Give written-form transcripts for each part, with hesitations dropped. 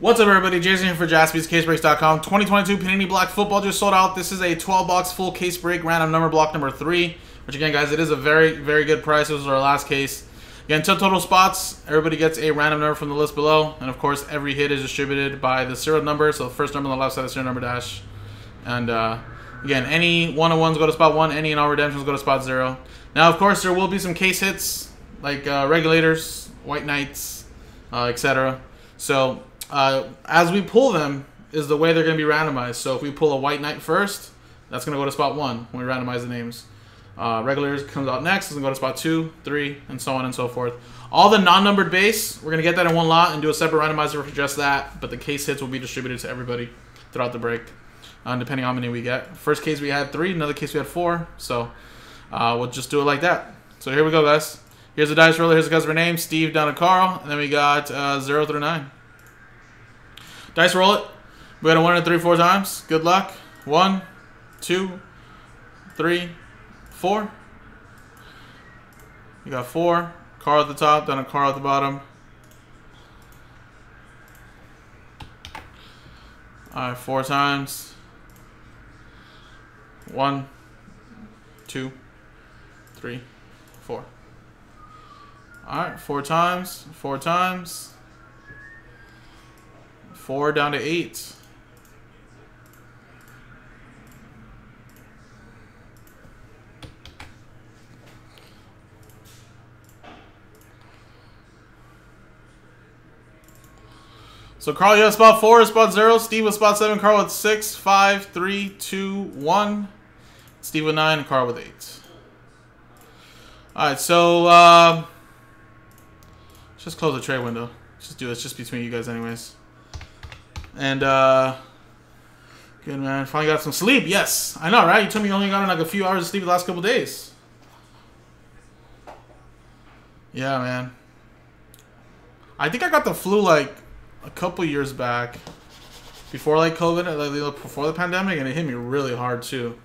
What's up, everybody? Jason here for Jaspi's Case Breaks.com. 2022 Panini Black football just sold out. This is a 12-box full case break, random number block number 3. Which, again, guys, it is a very, very good price. This was our last case. Again, 10 total spots. Everybody gets a random number from the list below. And, of course, every hit is distributed by the serial number. So, the first number on the left side is serial number dash. And, again, any one-on-ones go to spot 1. Any and all redemptions go to spot 0. Now, of course, there will be some case hits like regulators, white knights, etc. So... as we pull them is the way they're going to be randomized. So if we pull a white knight first, that's going to go to spot 1 when we randomize the names. Regulars comes out next, is going to go to spot 2, 3, and so on and so forth. All the non-numbered base, we're going to get that in one lot and do a separate randomizer for just that, but the case hits will be distributed to everybody throughout the break, depending on how many we get. First case we had 3, another case we had 4, so we'll just do it like that. So here we go, guys. Here's the dice roller, here's the customer name, Steve down to Carl, and then we got 0 through 9. Dice roll it. We got a 1 and 3/4 times. Good luck. 1, 2, 3, 4. You got 4. Car at the top, then a car at the bottom. Alright, 4 times. 1, 2, 3, 4. Alright, 4 times. 4 times. 4 down to 8. So Carl, you have spot 4, spot 0. Steve with spot 7, Carl with 6, 5, 3, 2, 1. Steve with 9, and Carl with 8. Alright, so let's just close the trade window. Let's just do this just between you guys anyways. And, good, man. Finally got some sleep. Yes. I know, right? You told me you only got in like a few hours of sleep the last couple days. Yeah, man. I think I got the flu like a couple years back before like COVID, like, before the pandemic, and it hit me really hard too.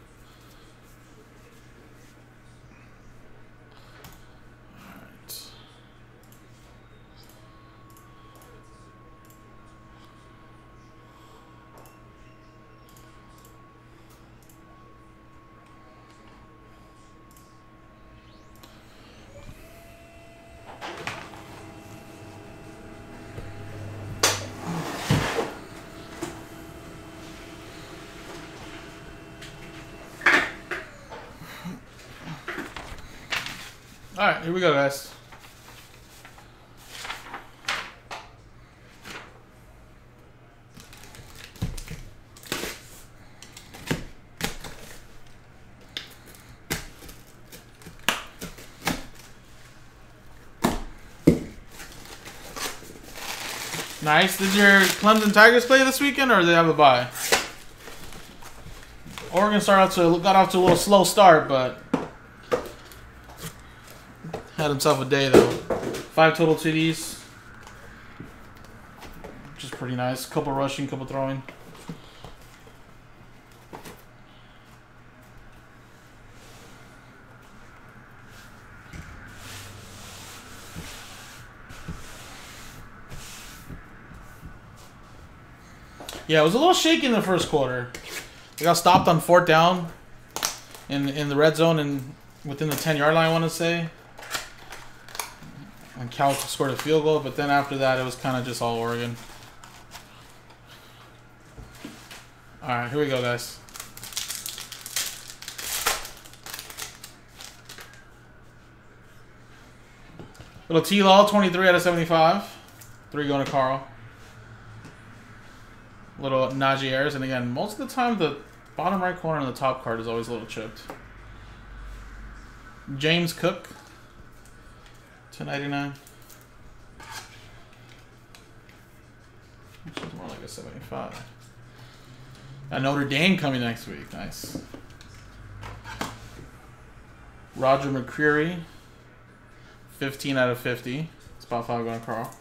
Alright, here we go, guys. Nice. Did your Clemson Tigers play this weekend, or did they have a bye? Oregon got off to a little slow start, but... had himself a day, though. 5 total TDs, which is pretty nice. Couple rushing, couple throwing. Yeah, it was a little shaky in the first quarter. They got stopped on 4th down in the red zone and within the 10-yard line, I want to say. And Cal scored a field goal, but then after that, it was kind of just all Oregon. All right, here we go, guys. Little T-Law, 23 out of 75. 3 going to Carl. Little Najee Harris, and again, most of the time, the bottom right corner on the top card is always a little chipped. James Cook. 299. Which is more like a 75. Got Notre Dame coming next week. Nice. Roger McCreary. 15 out of 50. Spot 5 going to Carl.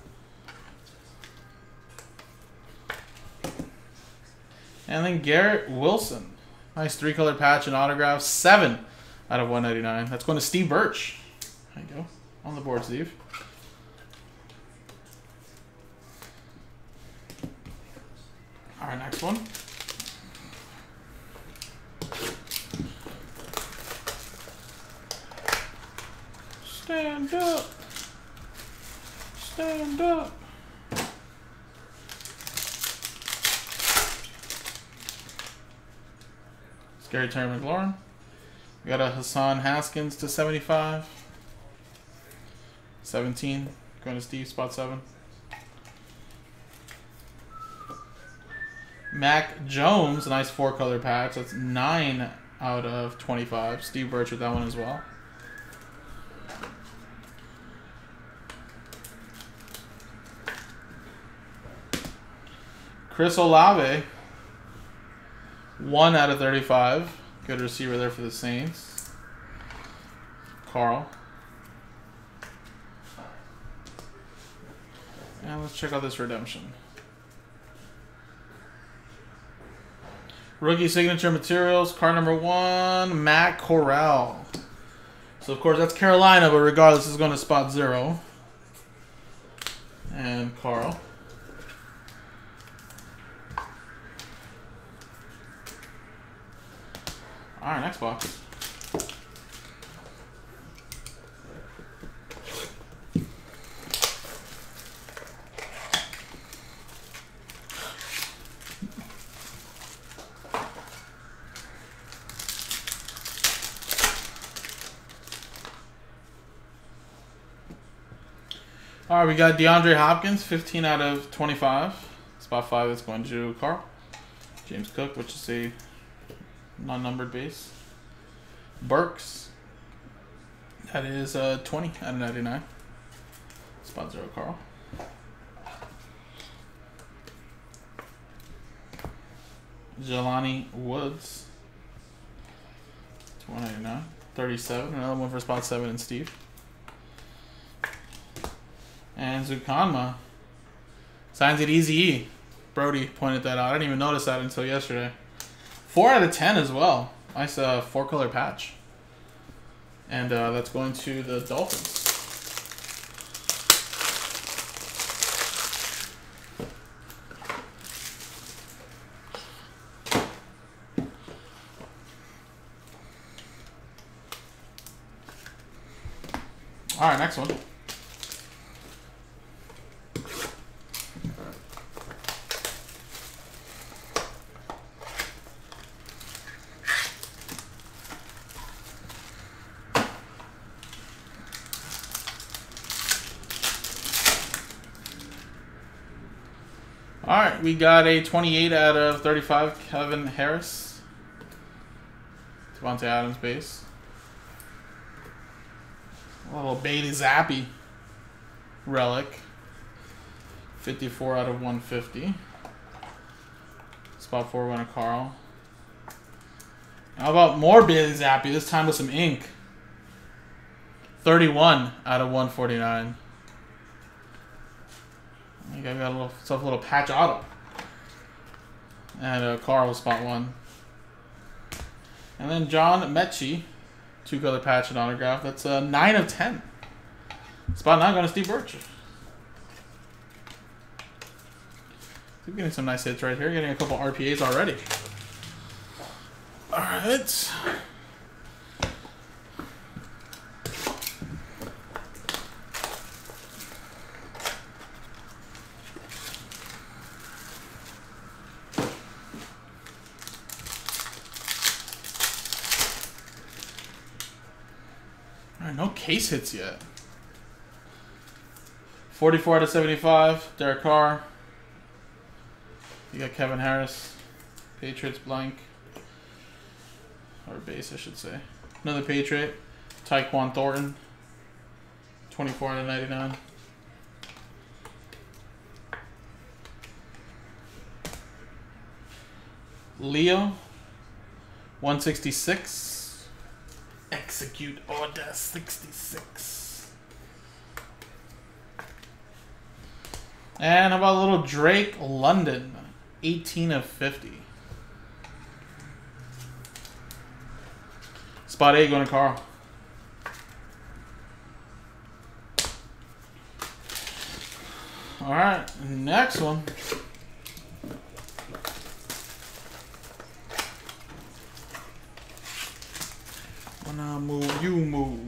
And then Garrett Wilson. Nice 3-color patch and autograph. 7 out of 199. That's going to Steve Birch. There you go. On the board, Steve. All right, next one. Stand up. Stand up. Scary Terry McLaurin. We got a Hassan Haskins /75. 17. Going to Steve, spot 7. Mac Jones, a nice 4-color patch. That's 9 out of 25. Steve Birch with that one as well. Chris Olave, 1 out of 35. Good receiver there for the Saints. Carl. And let's check out this redemption. Rookie signature materials, card number 1, Matt Corral. So, of course, that's Carolina, but regardless, it's going to spot 0. And Carl. All right, next box. All right, we got DeAndre Hopkins, 15 out of 25. Spot 5 is going to Carl. James Cook, which is a non-numbered base. Burks. That is 20 out of 99. Spot 0, Carl. Jelani Woods. 199. 37. Another one for spot 7 and Steve. And Zukanma. Signs it Eazy-E. Brody pointed that out. I didn't even notice that until yesterday. 4 out of 10 as well. Nice 4-color patch. And that's going to the Dolphins. All right, next one. Alright, we got a 28 out of 35, Kevin Harris. Devontae Adams base. A little Bailey Zappy relic. 54 out of 150. Spot 4 went to Carl. How about more Bailey Zappy, this time with some ink. 31 out of 149. I think I got a little patch auto. And Carl will spot 1. And then John Metchie, 2-color patch and autograph. That's 9 of 10. Spot 9 going to Steve Birch. We're getting some nice hits right here. Getting a couple RPAs already. All right. No case hits yet. 44 out of 75. Derek Carr. You got Kevin Harris. Patriots blank. Or base, I should say. Another Patriot. Tyquan Thornton. 24 out of 99. Leo. 166. Execute order 66. And how about a little Drake London, 18 of 50. Spot 8 going to Carl. All right, next one. When I move, you move.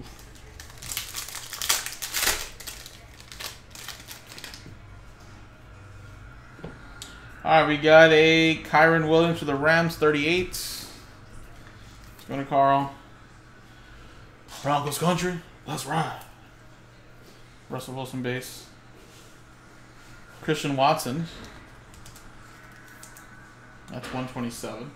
All right, we got a Kyron Williams for the Rams, 38. Let's go to Carl. Broncos country, let's ride. Russell Wilson base. Christian Watson. That's 127.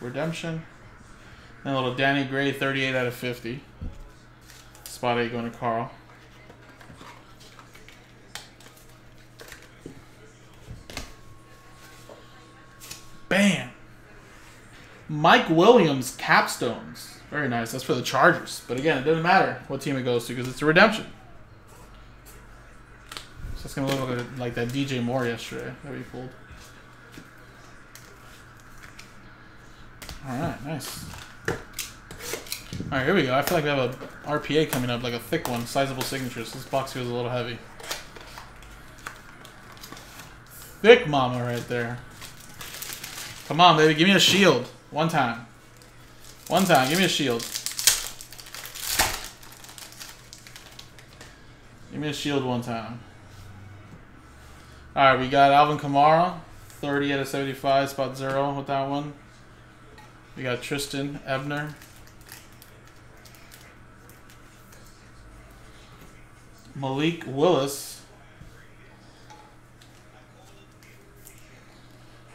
Redemption. And a little Danny Gray, 38 out of 50. Spot 8 going to Carl. Bam! Mike Williams, Capstones. Very nice. That's for the Chargers. But again, it doesn't matter what team it goes to because it's a redemption. So it's going to look like that DJ Moore yesterday that we pulled. Alright, nice. Alright, here we go. I feel like we have a RPA coming up, like a thick one. Sizable signatures. This box feels a little heavy. Thick mama right there. Come on, baby. Give me a shield. One time. One time. Give me a shield. Give me a shield one time. Alright, we got Alvin Kamara. 30 out of 75. Spot 0 with that one. We got Tristan Ebner. Malik Willis.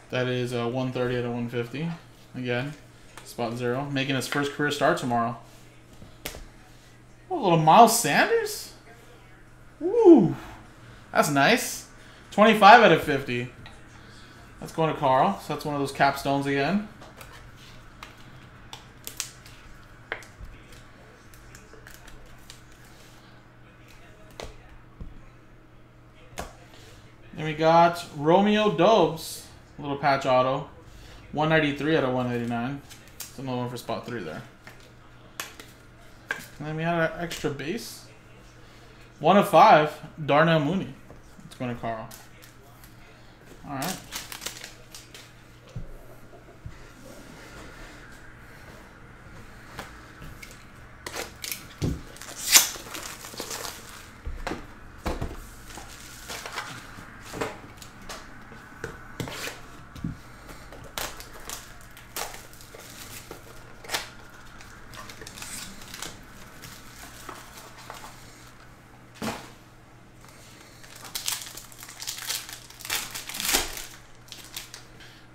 That is 130 out of 150. Again, spot 0. Making his first career start tomorrow. Oh, a little Miles Sanders? Woo! That's nice. 25 out of 50. That's going to Carl. So that's one of those capstones again. And we got Romeo Dobbs, little patch auto, 193 out of 189. It's another one for spot 3 there. And then we had an extra base, 1 of 5, Darnell Mooney. It's going to Carl. All right.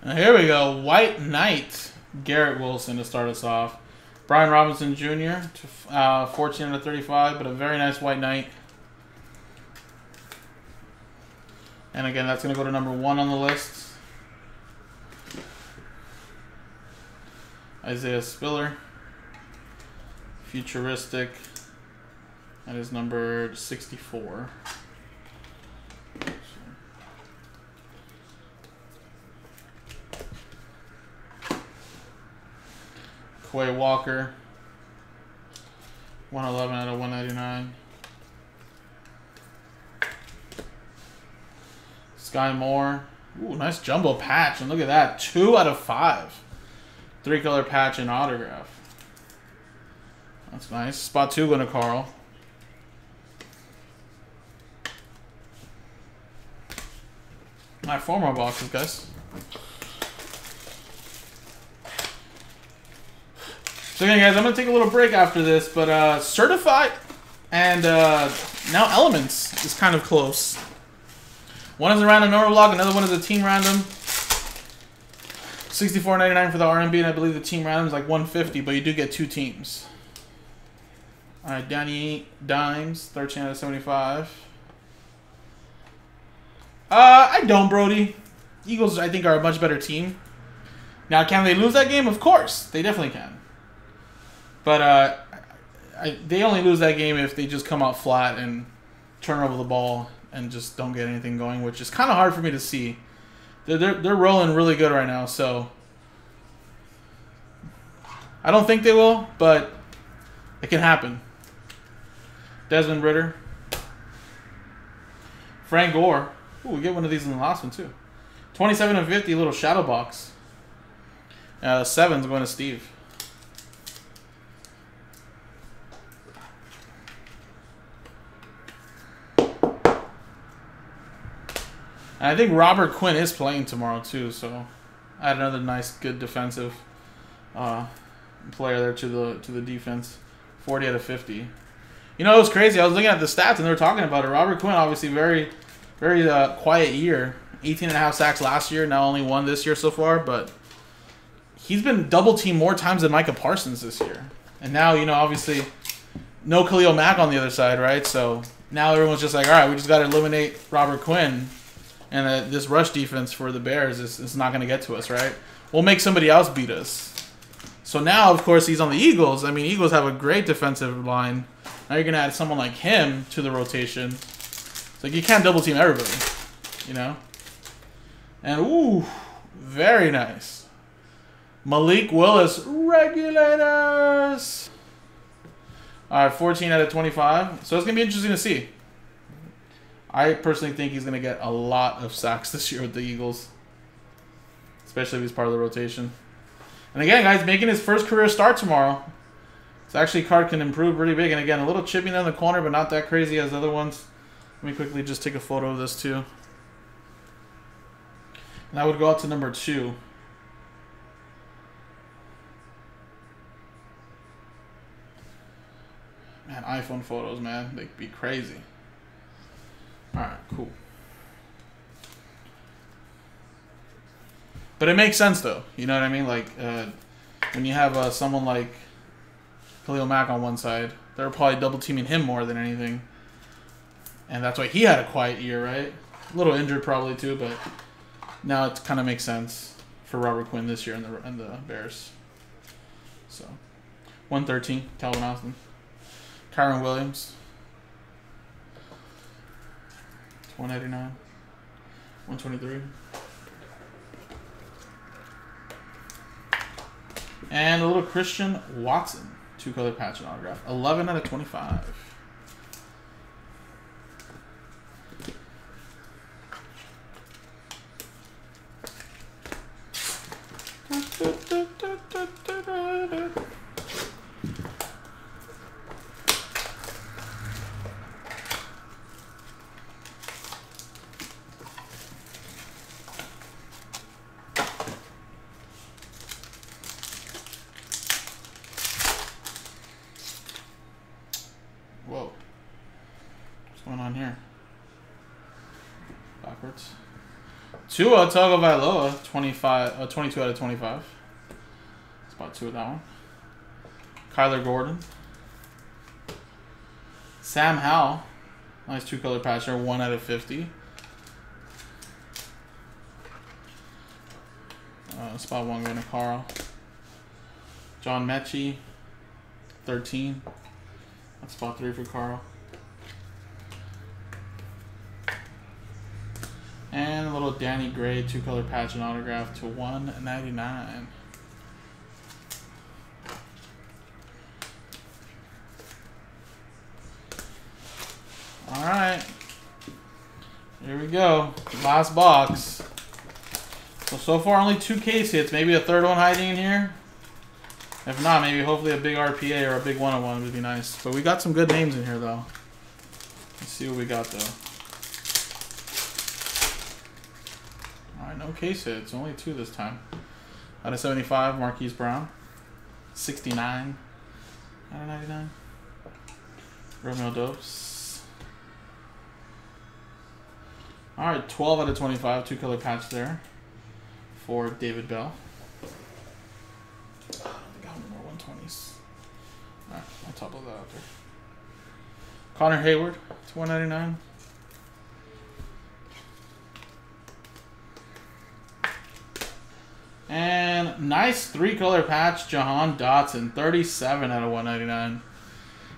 Now here we go. White Knight, Garrett Wilson to start us off. Brian Robinson Jr. to 14 out of 35, but a very nice White Knight. And again, that's going to go to number 1 on the list. Isaiah Spiller, Futuristic. That is number 64. Quay Walker, 111 out of 199. Sky Moore. Ooh, nice jumbo patch. And look at that. 2 out of 5. 3-color patch and autograph. That's nice. Spot 2 going to Carl. Alright, 4 more boxes, guys. 'Kay, guys, I'm going to take a little break after this, but Certified and now Elements is kind of close. One is a random normal log, another one is a team random. $64.99 for the RMB, and I believe the team random is like $150, but you do get 2 teams. All right, Danny Dimes, 13 out of 75. I don't, Brody. Eagles, I think, are a much better team. Now, can they lose that game? Of course. They definitely can. But they only lose that game if they just come out flat and turn over the ball and just don't get anything going, which is kind of hard for me to see. They're rolling really good right now, so I don't think they will, but it can happen. Desmond Ritter. Frank Gore, Ooh, we get one of these in the last one, too. 27 and 50, little shadow box. 7's going to Steve. And I think Robert Quinn is playing tomorrow, too, so add another nice, good defensive player there to the defense. 40 out of 50. You know, it was crazy. I was looking at the stats, and they were talking about it. Robert Quinn, obviously, very, very quiet year. 18.5 sacks last year, now only one this year so far, but he's been double-teamed more times than Micah Parsons this year. And now, you know, obviously, no Khalil Mack on the other side, right? So now everyone's just like, all right, we just got to eliminate Robert Quinn. And this rush defense for the Bears is not going to get to us, right? We'll make somebody else beat us. So now, of course, he's on the Eagles. I mean, Eagles have a great defensive line. Now you're going to add someone like him to the rotation. It's like you can't double-team everybody, you know? And, ooh, very nice. Malik Willis, regulators! All right, 14 out of 25. So it's going to be interesting to see. I personally think he's going to get a lot of sacks this year with the Eagles. Especially if he's part of the rotation. And again, guys, making his first career start tomorrow. So actually, card can improve pretty big. And again, a little chipping in the corner, but not that crazy as the other ones. Let me quickly just take a photo of this, too. And I would go out to number 2. Man, iPhone photos, man. They'd be crazy. Alright, cool. But it makes sense, though. You know what I mean? Like, when you have someone like Khalil Mack on one side, they're probably double-teaming him more than anything. And that's why he had a quiet year, right? A little injured probably, too, but now it kind of makes sense for Robert Quinn this year and the Bears. So, 113, Calvin Austin. Kyron Williams. 189, 123. And a little Christian Watson, 2-color patch and autograph. 11 out of 25. Tua Tagovailoa, 22 out of 25. That's about 2 of that one. Kyler Gordon. Sam Howell. Nice 2-color patch there, 1 out of 50. Spot 1 going to Carl. John Metchie, 13. That's spot 3 for Carl. And a little Danny Gray, 2-color patch and autograph to 199. All right. Here we go. Last box. So far only 2 case hits. Maybe a third one hiding in here. If not, maybe hopefully a big RPA or a big 101 would be nice. But we got some good names in here, though. Let's see what we got, though. No case hits. Only 2 this time. Out of 75, Marquise Brown. 69. Out of 99. Romeo Dobbs. Alright, 12 out of 25. 2-color patch there. For David Bell. I got more 120s. Alright, I'll topple that out there. Connor Hayward. To 199. And nice 3-color patch, Jahan Dotson, 37 out of 199.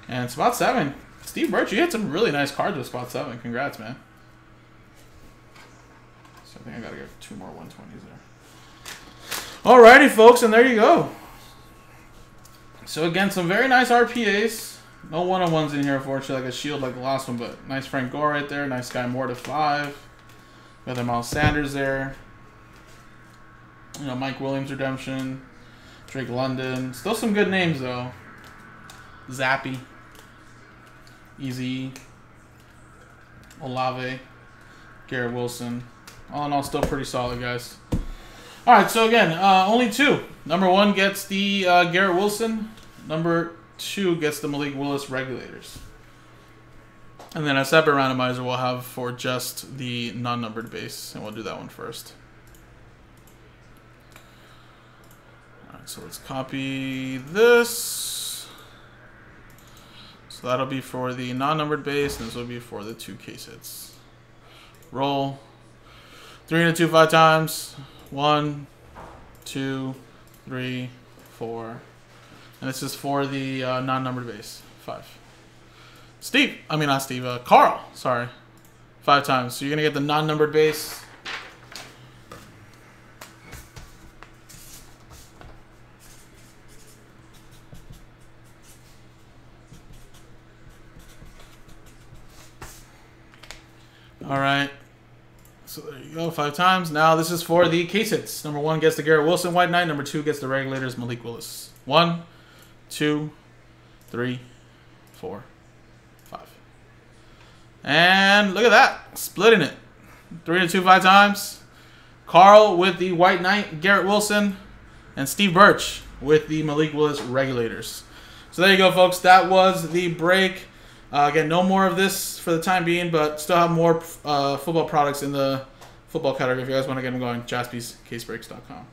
And spot 7, Steve Birch, you had some really nice cards with spot 7. Congrats, man. So I think I got to get 2 more 120s there. Alrighty, folks, and there you go. So again, some very nice RPAs. No 1-on-1s in here, unfortunately, like a shield like the last one, but nice Frank Gore right there. Nice Sky Moore to 5. Another Miles Sanders there. You know, Mike Williams redemption. Drake London. Still some good names, though. Zappy. Eazy-E. Olave. Garrett Wilson. All in all, still pretty solid, guys. All right, so again, only two. Number one gets the Garrett Wilson. Number two gets the Malik Willis regulators. And then a separate randomizer we'll have for just the non-numbered base, and we'll do that one first. All right, so let's copy this. So that'll be for the non-numbered base, and this will be for the two case hits. Roll. 3 and 2 5 times. 1, 2, 3, 4. And this is for the non-numbered base. 5. Steve. I mean, not Steve. Carl. Sorry. 5 times. So you're going to get the non-numbered base. All right. So there you go. 5 times. Now this is for the case hits. Number 1 gets the Garrett Wilson White Knight. Number 2 gets the regulators Malik Willis. 1, 2, 3, 4, 5. And look at that. Splitting it. 3 and 2 5 times. Carl with the White Knight, Garrett Wilson, and Steve Birch with the Malik Willis regulators. So there you go, folks. That was the break. Again, no more of this for the time being, but still have more football products in the football category if you guys want to get them going. Jaspi's Casebreaks.com.